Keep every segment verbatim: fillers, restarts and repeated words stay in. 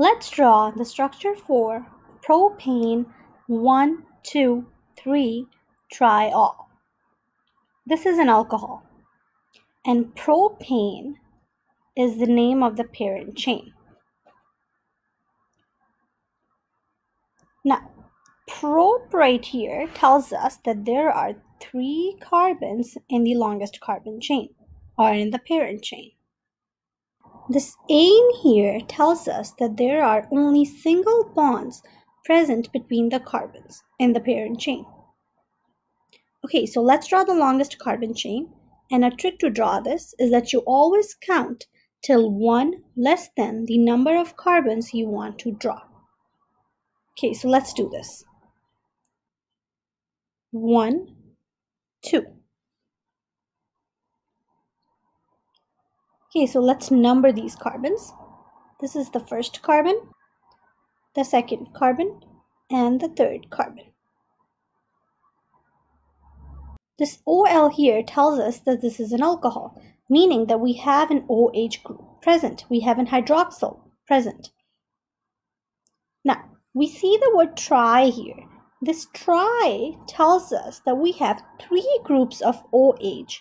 Let's draw the structure for propane one, two, three, triol. This is an alcohol, and propane is the name of the parent chain. Now, prop right here tells us that there are three carbons in the longest carbon chain, or in the parent chain. This ane here tells us that there are only single bonds present between the carbons in the parent chain. Okay, so let's draw the longest carbon chain, and a trick to draw this is that you always count till one less than the number of carbons you want to draw. Okay, so let's do this. One, two. Okay, so let's number these carbons. This is the first carbon, the second carbon, and the third carbon. This O L here tells us that this is an alcohol, meaning that we have an O H group present. We have an hydroxyl present. Now, we see the word tri here. This tri tells us that we have three groups of O H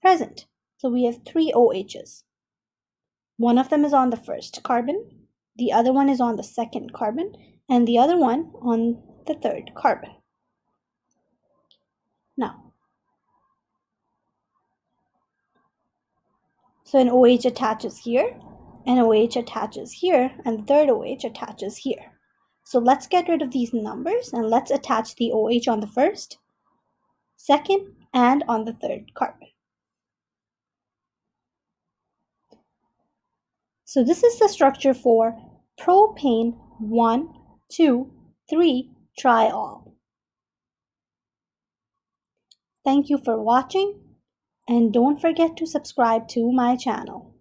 present. So we have three O Hs. One of them is on the first carbon, the other one is on the second carbon, and the other one on the third carbon. Now, so an O H attaches here, an O H attaches here, and the third O H attaches here. So let's get rid of these numbers and let's attach the O H on the first, second, and on the third carbon. So this is the structure for propane one, two, three triol. Thank you for watching, and don't forget to subscribe to my channel.